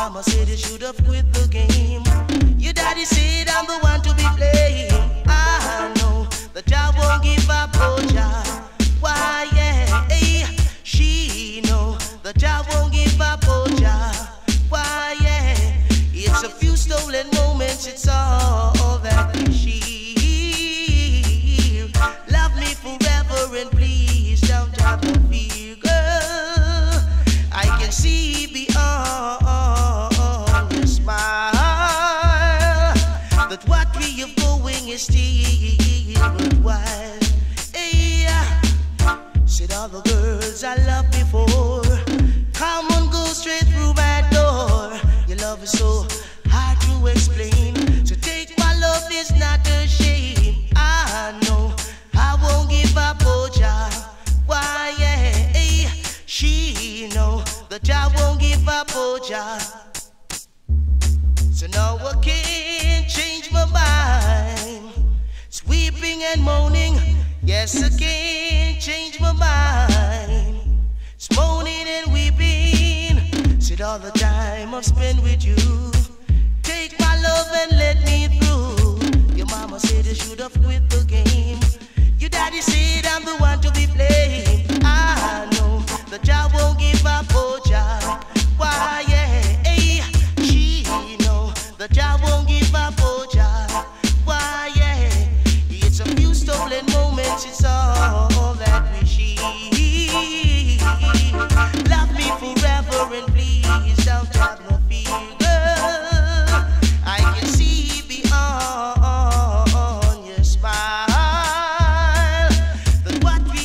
Mama said you should have quit the game. Your daddy said I'm the one to be blamed. I know that I won't give up on ya. Why, yeah, she know that I won't give up on ya. Why, yeah, it's a few stolen moments, it's all that she love me forever and please don't have to fear, girl. I can see beyond. Still worthwhile. Hey, said all the girls I loved before, come on, go straight through my door. Your love is so hard to explain. So take my love, it's not a shame. I know I won't give up on ya. Why, yeah, she know that I won't give up on ya. So now I can't change my mind, weeping and moaning. Yes, I can't change my mind, it's moaning and weeping. Said all the time I've spent with you, take my love and let me through. Your mama said you should have quit the game. Your daddy said I'm the one to be blamed. I know that I won't give up on ya. Why, yeah, she know that I won't give up on ya. Why, yeah, it's a few stolen moments, it's all that we see. Love me forever and please don't have no fear, girl. I can see beyond your smile that what we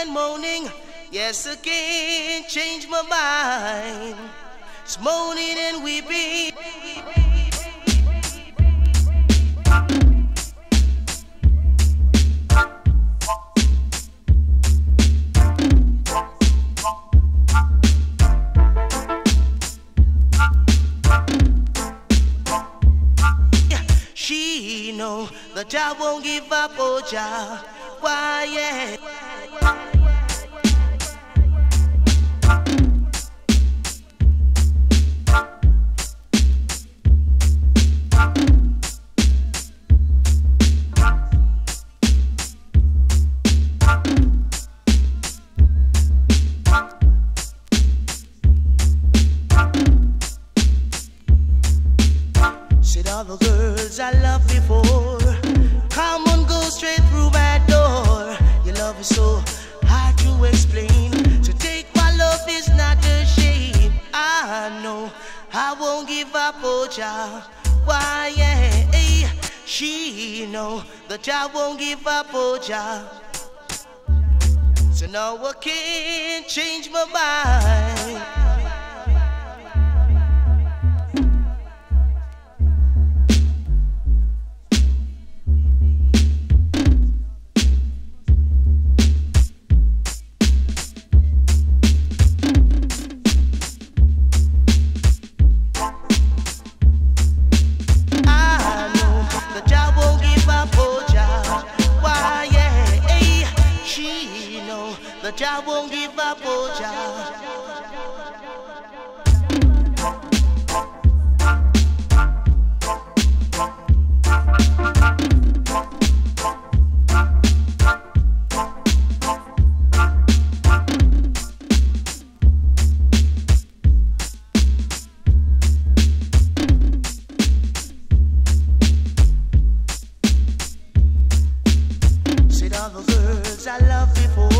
and moaning. Yes, I can't change my mind. It's moaning and weeping. She know that I won't give up, oh child. Why, yeah. All the girls I loved before come and go straight through my door. Your love is so hard to explain. To take my love is not a shame. I know I won't give up, oh child. Why, yeah. She know that I won't give up, oh child. So now I can't change my mind. That I won't give up, oh child. Said all the girls I loved before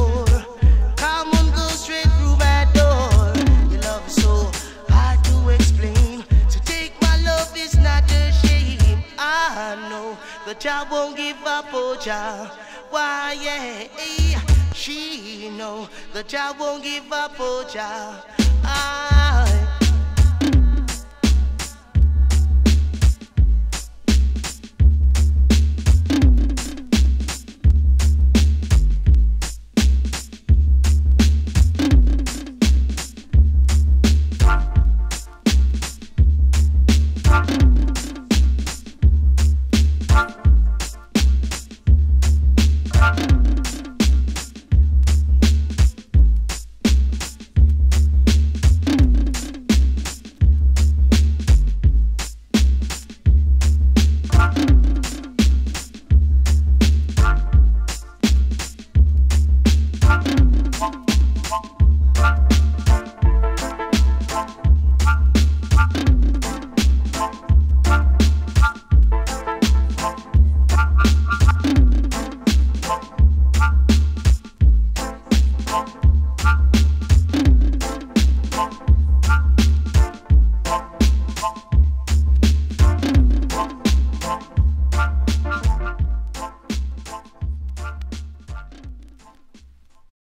come and go straight through my door. Your love is so hard to explain. To take my love is not a shame. I know that I won't give up, oh child. Why, yeah. She know that I won't give up, oh child.